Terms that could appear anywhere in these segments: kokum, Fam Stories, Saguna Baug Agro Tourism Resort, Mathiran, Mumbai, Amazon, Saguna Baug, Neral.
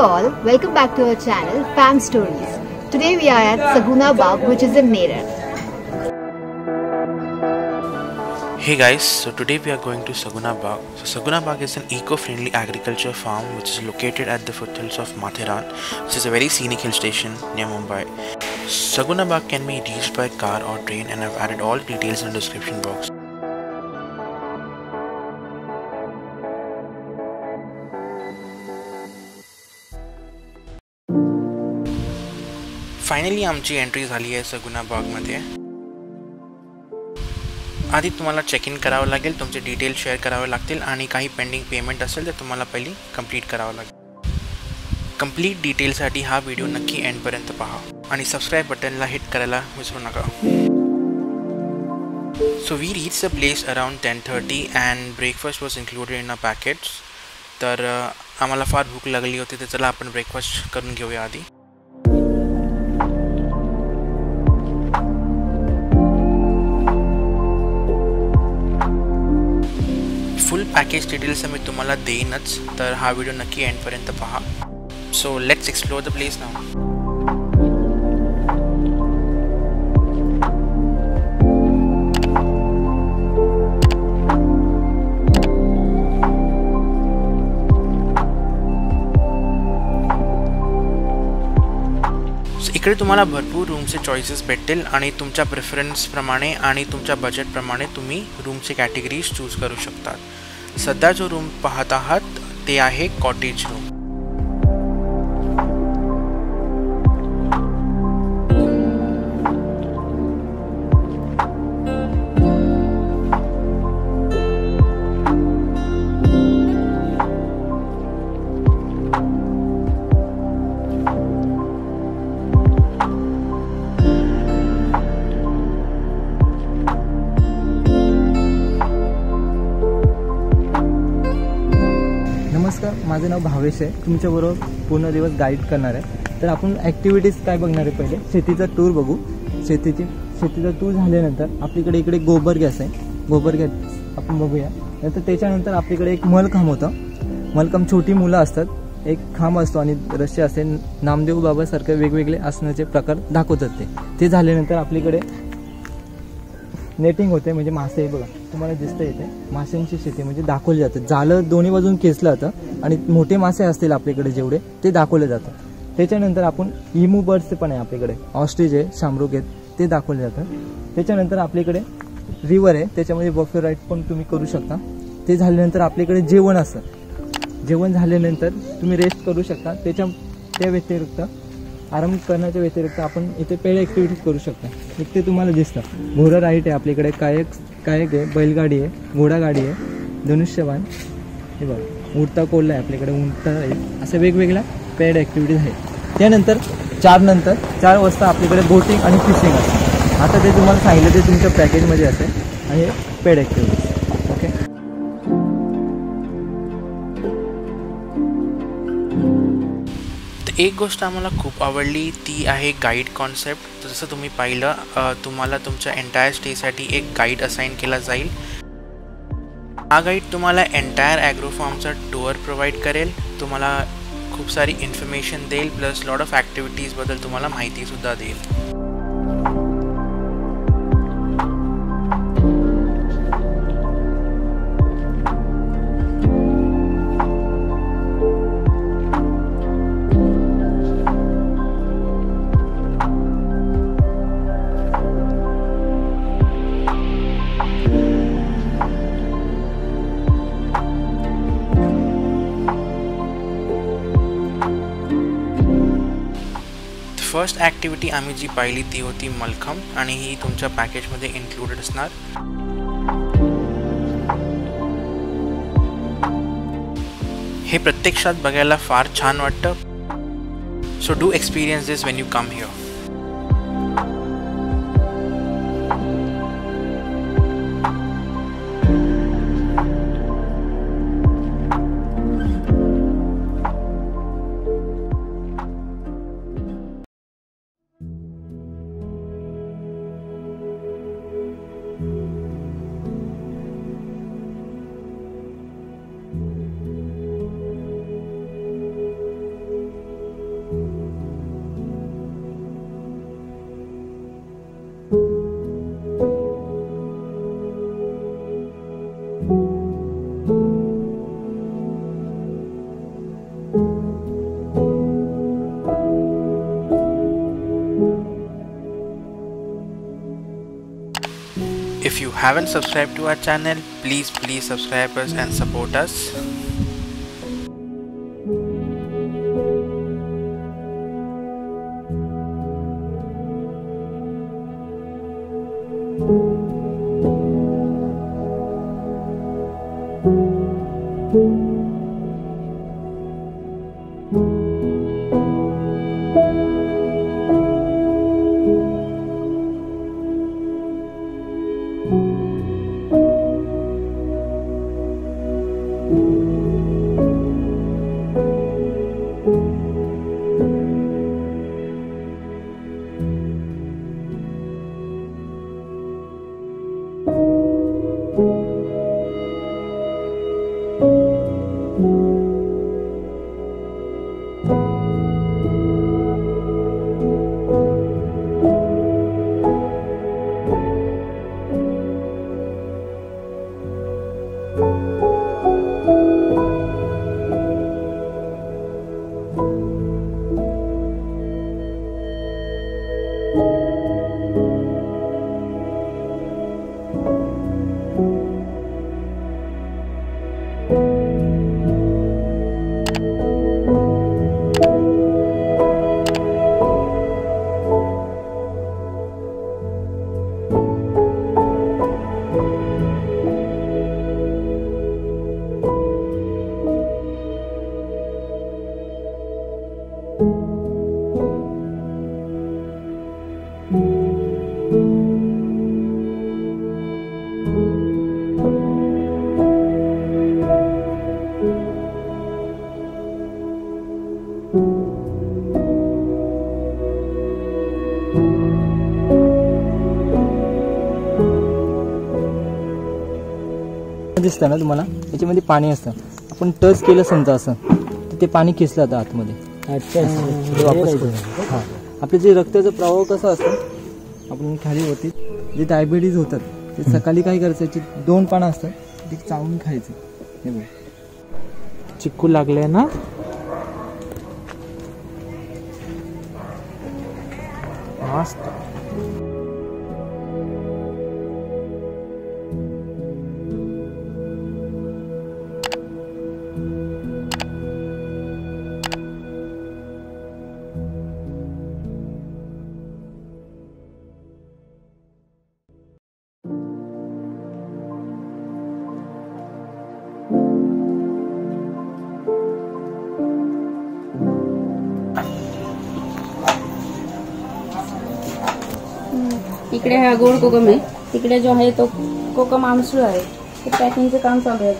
Hello all, welcome back to our channel Fam Stories. Today we are at Saguna Baug, which is in Neral. Hey guys, so today we are going to Saguna Baug. So Saguna Baug is an eco-friendly agriculture farm which is located at the foothills of Mathiran, which is a very scenic hill station near Mumbai. Saguna Baug can be reached by car or train, and I've added all details in the description box. Finally आमची entry झाली आहे सगुना बागमध्ये. आधी तुम्हाला check in करावं लागेल, तुमचे detail share करावे लागतील आणि काही पेंडिंग पेमेंट असेल तर तुम्हाला पहिली कंप्लीट करावं लागेल. कंप्लीट डिटेलसाठी हा व्हिडिओ नक्की एंडपर्यंत पहा आणि सबस्क्राइब बटनला हिट करायला विसरू नका. So we reach the place around 10:30 and breakfast was included in a packets. तर आम्हाला फार भूक लागली होती, तर चला आपण ब्रेकफास्ट करून घेऊया आधी. फुल पॅकेज डिटेल्स मी तुम्हाला देईनच, तर हा व्हिडिओ नक्की एंडपर्यंत पहा. So let's explore the place now. इकडे तुम्हाला भरपूर रूमचे चॉईसेस भेटतील आणि तुमच्या प्रेफरन्सप्रमाणे आणि तुमच्या बजेटप्रमाणे तुम्ही रूमचे कॅटेगरीज चूज करू शकता. सध्या जो रूम पाहत आहात ते आहे कॉटेज रूम. माझं नाव भावेश आहे, तुमच्याबरोबर पूर्ण दिवस गाईड करणार आहे. तर आपण ॲक्टिव्हिटीज काय बघणार आहे, पहिले शेतीचा टूर बघू. शेतीचा टूर झाल्यानंतर आपल्याकडे इकडे गोबर गॅस आहे, गोबर गॅस आपण बघूया. नंतर त्याच्यानंतर आपल्याकडे एक मलखांब होतं. मलखांब छोटी मुलं असतात, एक खांब असतो आणि रस्सी असते. नामदेव बाबासारखे वेगवेगळे आसनाचे प्रकार दाखवतात ते झाल्यानंतर आपल्याकडे नेटिंग होते, म्हणजे मासे. बघा तुम्हाला दिसतं येते माशांची शेती म्हणजे दाखवली जाते. जाळं दोन्ही बाजून खेचलं जातं आणि मोठे मासे असतील आपल्याकडे जेवढे ते दाखवले जातात. त्याच्यानंतर आपण इमू बर्ड्स पण आहे आपल्याकडे, ऑस्ट्रिच आहे, शामरुक आहेत, ते दाखवले जातात. त्याच्यानंतर आपल्याकडे रिवर आहे, त्याच्यामध्ये बफे राईड पण तुम्ही करू शकता. ते झाल्यानंतर आपल्याकडे जेवण असतं. जेवण झाल्यानंतर तुम्ही रेस्ट करू शकता. त्या व्यतिरिक्त आराम करण्याच्या व्यतिरिक्त आपण इथे पेड ॲक्टिव्हिटीज करू शकता. एक ते तुम्हाला दिसतं घोडा राईट आहे आपल्याकडे, कायक आहे, बैलगाडी आहे, घोडागाडी आहे, धनुष्यबाण, हे बघा उडता कोल्हा आहे आपल्याकडे, उंट आहे, असे वेगवेगळ्या पेड ॲक्टिव्हिटीज आहेत. त्यानंतर 4 वाजता आपल्याकडे बोटिंग आणि फिशिंग असतं. आता ते तुम्हाला सांगितलं ते तुमच्या पॅकेजमध्ये असेल आणि पेड ॲक्टिव्हिटीज. ओके, एक गोष्ट आम्हाला खूप आवडली ती आहे गाईड कॉन्सेप्ट. जसं तुम्ही पाहिलं, तुम्हाला तुमच्या एंटायर स्टेसाठी एक गाईड असाइन केला जाईल. हा गाईड तुम्हाला एंटायर ॲग्रो फार्मचा टूअर प्रोव्हाइड करेल, तुम्हाला खूप सारी इन्फॉर्मेशन देईल, प्लस लॉट ऑफ ॲक्टिव्हिटीजबद्दल तुम्हाला माहितीसुद्धा देईल. फर्स्ट ॲक्टिव्हिटी आम्ही जी पाहिली ती होती मलखांब आणि ही तुमच्या पॅकेजमध्ये इन्क्लुडेड असणार. हे प्रत्यक्षात बघायला फार छान वाटतं. So do experience this when you come here. haven't subscribed to our channel, please subscribe us and support us. दिसता ना तुम्हाला त्याच्यामध्ये पाणी असतं आपण टच केलं समजा असं ते पाणी खेचलं जातं आतमध्ये अच्छा वापस हां आपले जे रक्ताचा प्रवाह कसा असतो आपण खाली होती जे डायबिटीज होतात ते सकाळी काय करायचे दोन पाना असतात ते चावून खायचे हे बघ चिक्कू लागले ना मस्त इकड़े हा गोड़ कोकम है तिकड़े जो है तो कोकम आमसूळ है तो पैकिंग से काम चालू है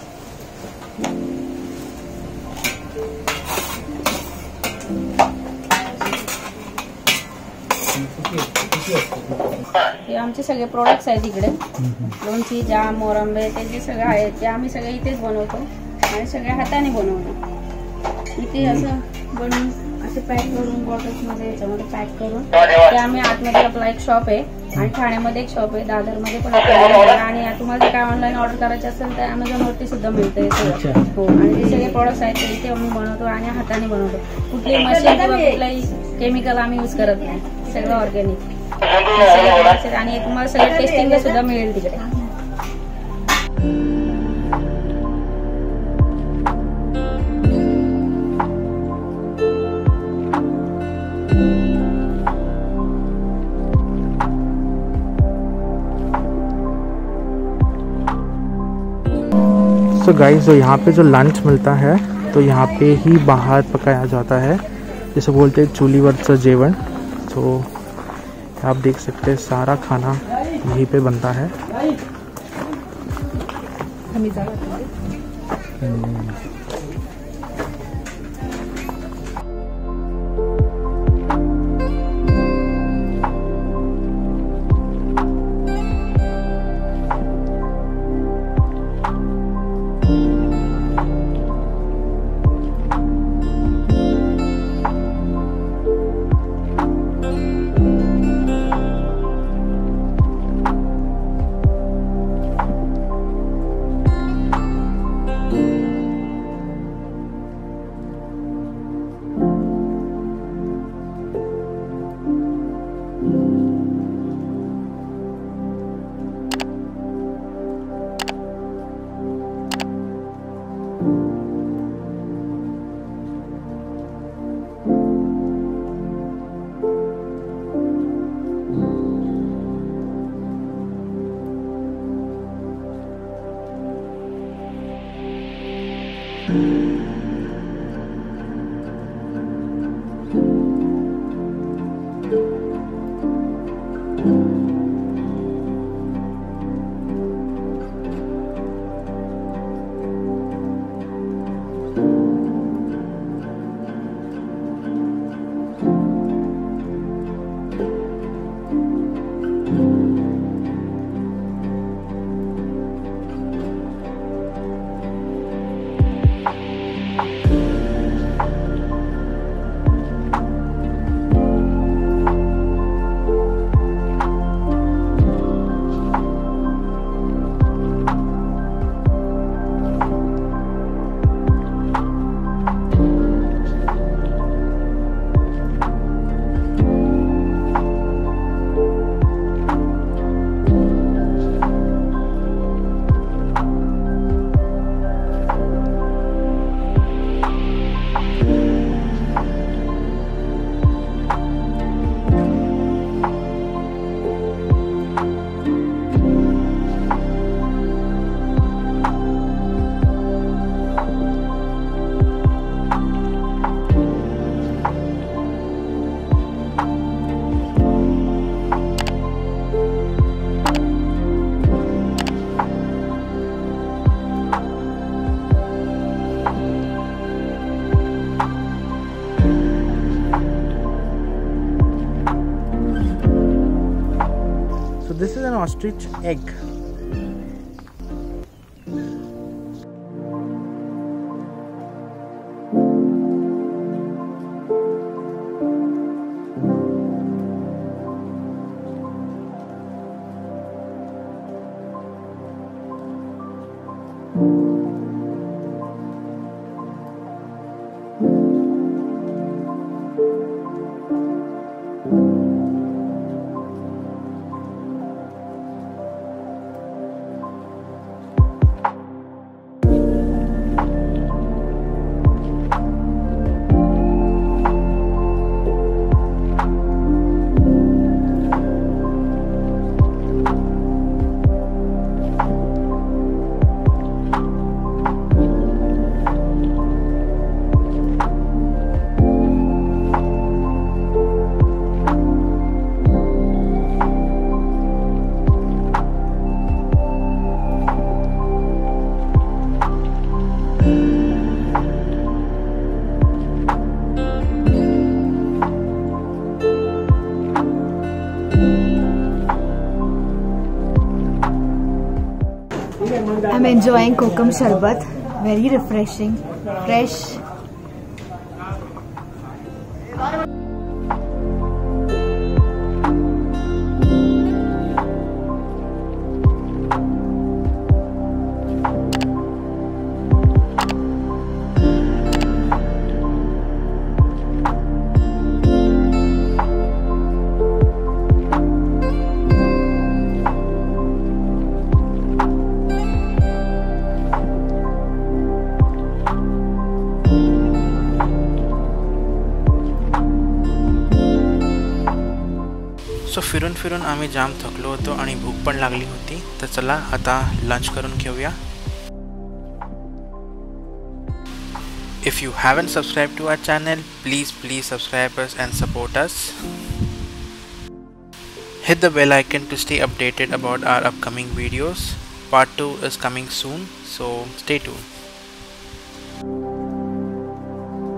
ये आमचे सगळे प्रोडक्ट्स आहेत इकडे लोणची जाम मोरंबे ते जे सगळे आहेत ते आम्ही सगळे इथेच बनवतो आणि सगळे हाताने बनवतो इथे असं बनवून असे पैक करून बॉटल्स मध्ये याच्यामध्ये पैक करून ते आम्ही आतमध्ये आपला एक शॉप आहे आणि ठाण्यामध्ये एक शॉप आहे दादरमध्ये पण आणि तुम्हाला काय ऑनलाइन ऑर्डर करायचं असेल तर Amazon वरती सुद्धा मिळते हो आणि जे सगळे प्रोडक्ट्स आहेत ते इथे आम्ही बनवतो आणि हाताने बनवतो कुठलेही मशीन किंवा कुठलाही केमिकल आम्ही यूज करत नाही सगळं ऑर्गॅनिक आणि तुम्हाला सगळं टेस्टिंगला सुद्धा मिळेल तिकडे तो गाइस जो यहाँ पे जो लंच मिलता है तो यहाँ पे ही बाहर पकाया जाता है जिसे बोलते हैं चूलीवरचं जेवण तो आप देख सकते हैं सारा खाना यहीं पे बनता है ostrich egg. I'm enjoying kokum sharbat, very refreshing, fresh. तो फिरून आम्ही जाम थकलो होतो आणि भूक पण लागली होती तर चला आता लंच करून घेऊया. If you haven't subscribed to our channel, please subscribe us and support us. Hit the bell icon to stay updated about our upcoming videos. Part 2 is coming soon, so stay tuned.